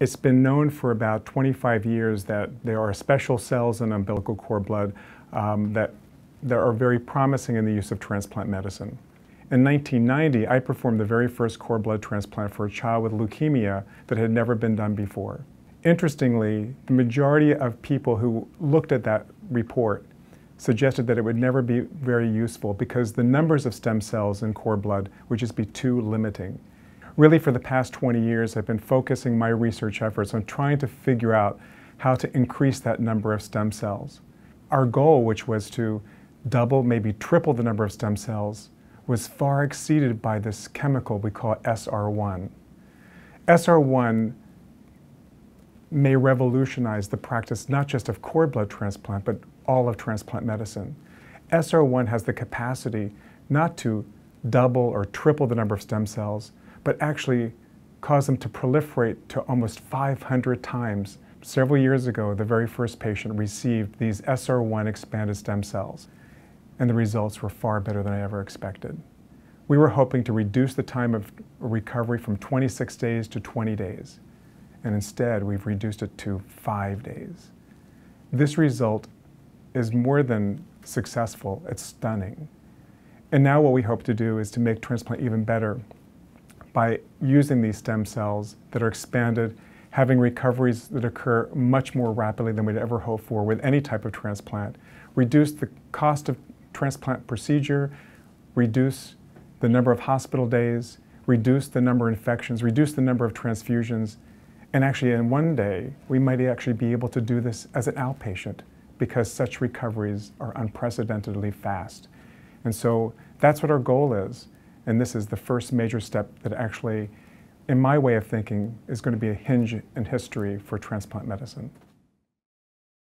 It's been known for about 25 years that there are special cells in umbilical cord blood that are very promising in the use of transplant medicine. In 1990, I performed the very first cord blood transplant for a child with leukemia that had never been done before. Interestingly, the majority of people who looked at that report suggested that it would never be very useful because the numbers of stem cells in cord blood would just be too limiting. Really, for the past 20 years, I've been focusing my research efforts on trying to figure out how to increase that number of stem cells. Our goal, which was to double, maybe triple the number of stem cells, was far exceeded by this chemical we call SR1. SR1 may revolutionize the practice not just of cord blood transplant, but all of transplant medicine. SR1 has the capacity not to double or triple the number of stem cells, but actually cause them to proliferate to almost 500 times. Several years ago, the very first patient received these SR1 expanded stem cells, and the results were far better than I ever expected. We were hoping to reduce the time of recovery from 26 days to 20 days, and instead we've reduced it to 5 days. This result is more than successful, it's stunning. And now what we hope to do is to make transplant even better by using these stem cells that are expanded, having recoveries that occur much more rapidly than we'd ever hoped for with any type of transplant, reduce the cost of transplant procedure, reduce the number of hospital days, reduce the number of infections, reduce the number of transfusions, and actually in one day, we might actually be able to do this as an outpatient because such recoveries are unprecedentedly fast. And so that's what our goal is. And this is the first major step that actually, in my way of thinking, is going to be a hinge in history for transplant medicine.